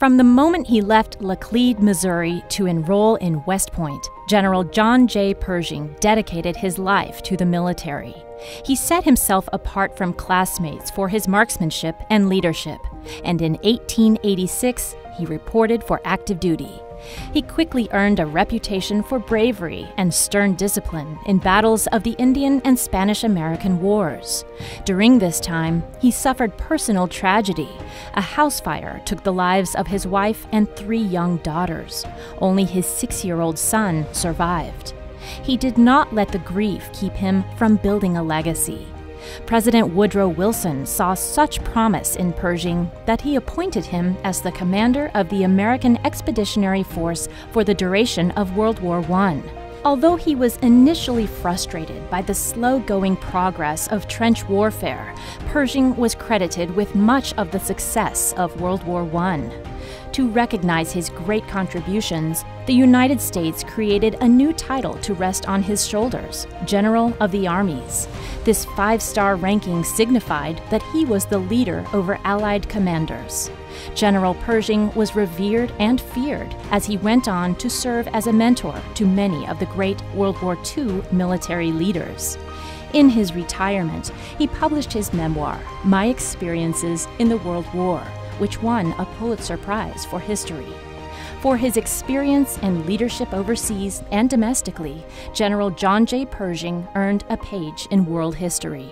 From the moment he left Laclede, Missouri, to enroll in West Point, General John J. Pershing dedicated his life to the military. He set himself apart from classmates for his marksmanship and leadership, and in 1886, he reported for active duty. He quickly earned a reputation for bravery and stern discipline in battles of the Indian and Spanish-American Wars. During this time, he suffered personal tragedy. A house fire took the lives of his wife and 3 young daughters. Only his 6-year-old son survived. He did not let the grief keep him from building a legacy. President Woodrow Wilson saw such promise in Pershing that he appointed him as the commander of the American Expeditionary Force for the duration of World War I. Although he was initially frustrated by the slow-going progress of trench warfare, Pershing was credited with much of the success of World War I. To recognize his great contributions, the United States created a new title to rest on his shoulders, General of the Armies. This 5-star ranking signified that he was the leader over Allied commanders. General Pershing was revered and feared as he went on to serve as a mentor to many of the great World War II military leaders. In his retirement, he published his memoir, My Experiences in the World War, which won a Pulitzer Prize for history. For his experience and leadership overseas and domestically, General John J. Pershing earned a page in world history.